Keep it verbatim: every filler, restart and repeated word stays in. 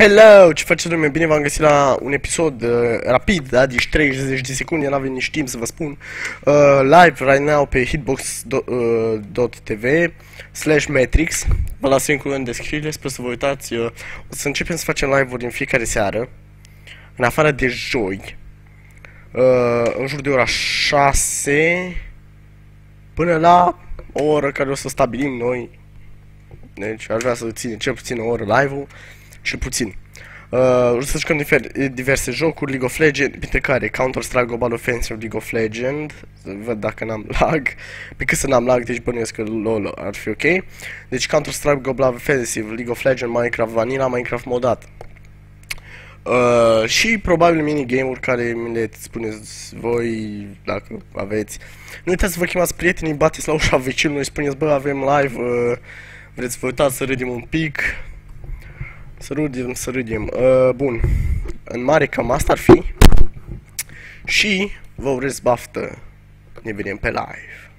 Hello! Ce face lume? Bine v-am găsit la un episod uh, rapid, da? Deci treizeci de secunde, n-avem nici timp să vă spun. Uh, live right now pe hitbox.tv slash matrix. Vă las linkul în descriere, sper să vă uitați. Uh, o să începem să facem live-uri în fiecare seară, în afară de joi, uh, în jur de ora șase, până la o oră care o să stabilim noi. Deci aș vrea să ținem cel puțin o oră live-ul. Și puțin. Uh, o să jucăm diverse jocuri, League of Legends, printre care Counter-Strike Global Offensive, League of Legends. Văd dacă n-am lag. Pe cât să n-am lag, deci bănuiesc că LOL ar fi ok. Deci Counter-Strike Global Offensive, League of Legends, Minecraft Vanilla, Minecraft modat. Uh, și probabil minigame-uri care mi le spuneți voi, dacă aveți. Nu uitați să vă chemați prietenii, bateți la ușa vecinului, spuneți, bă, avem live, uh, vreți să vă uitați să râdem un pic. Să râdem, să râdem. Uh, bun. În mare cam asta ar fi. Și vă urez baftă. Ne vedem pe live.